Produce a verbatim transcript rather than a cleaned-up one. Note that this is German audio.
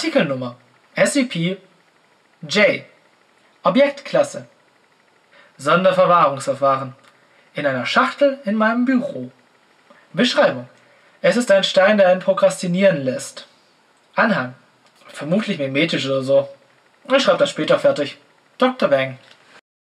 Artikelnummer S C P J, Objektklasse, Sonderverwahrungsverfahren, in einer Schachtel in meinem Büro. Beschreibung: Es ist ein Stein, der einen prokrastinieren lässt. Anhang: Vermutlich mimetisch oder so. Ich schreibe das später fertig. Doktor Wang.